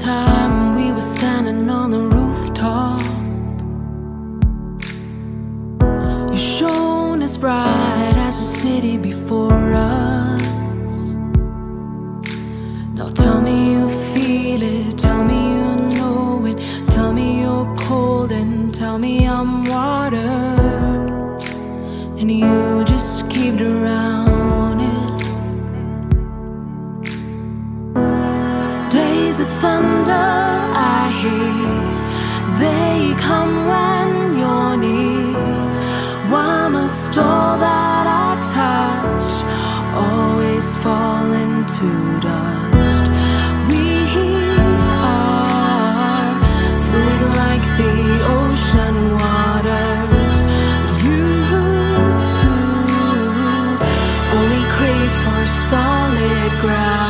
time we were standing on the rooftop, you shone as bright as the city before us. Now tell me you feel it, tell me you know it, tell me you're cold and tell me I'm water, and you just keep around. The thunder I hear, they come when you're near. Why must all that I touch always fall into dust? We are fluid like the ocean waters, but you only crave for solid ground.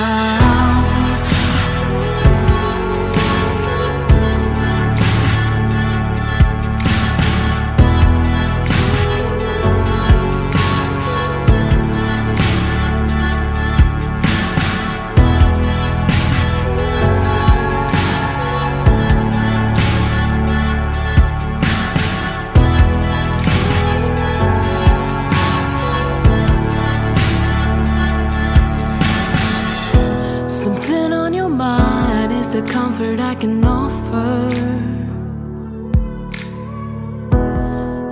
Something on your mind is the comfort I can offer.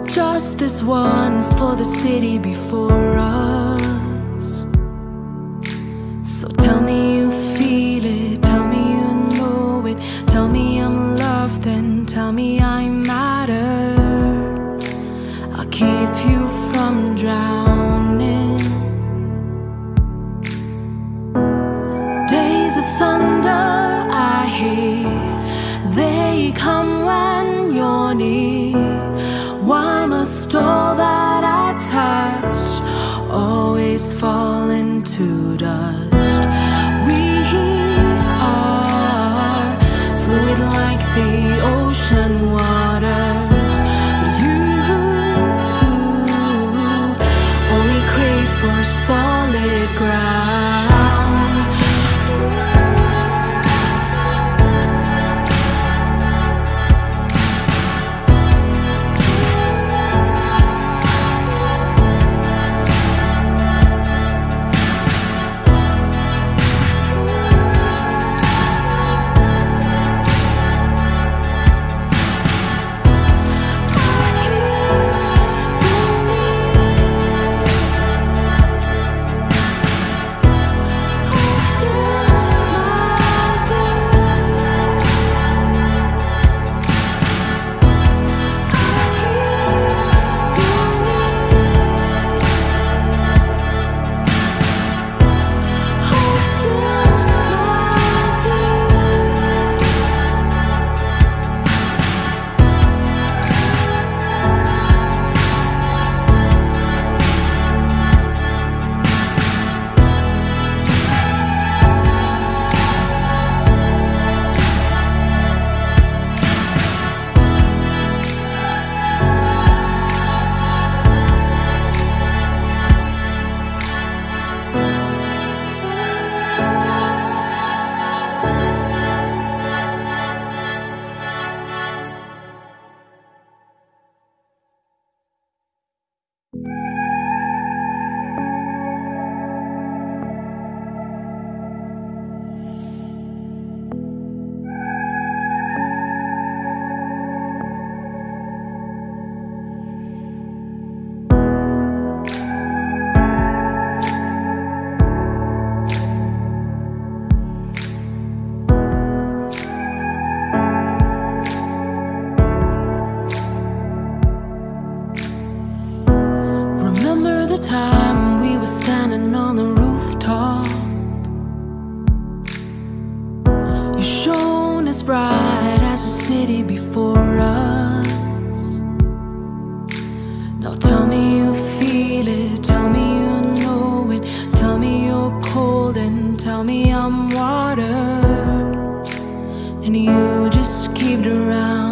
Just this once for the city before us. So tell me you feel it, tell me you know it, tell me I'm loved and tell me I matter. I'll keep you from drowning. The thunder I hear, they come when you're near. Why must all that I touch always fall into dust? We are fluid like the ocean waters, but you only crave for solid ground. Time we were standing on the rooftop, you shone as bright as the city before us. Now tell me you feel it, tell me you know it, tell me you're cold and tell me I'm water, and you just keep around.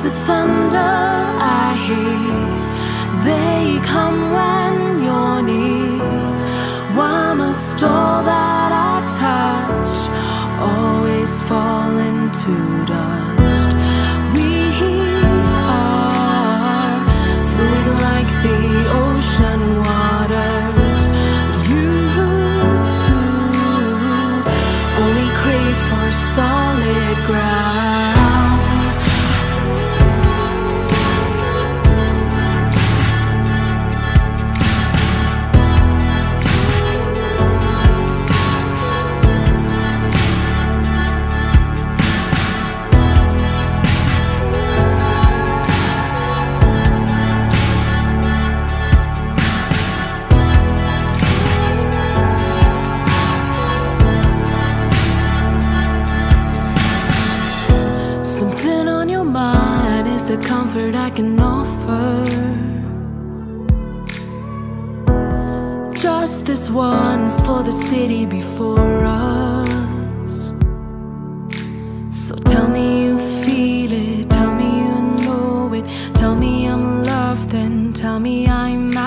The thunder I hear, they come when you're near. Why must to dust. We are fluid like the ocean waters, but you only crave for solid ground. The comfort I can offer, just this once for the city before us. So tell me you feel it, tell me you know it, tell me I'm loved and tell me I'm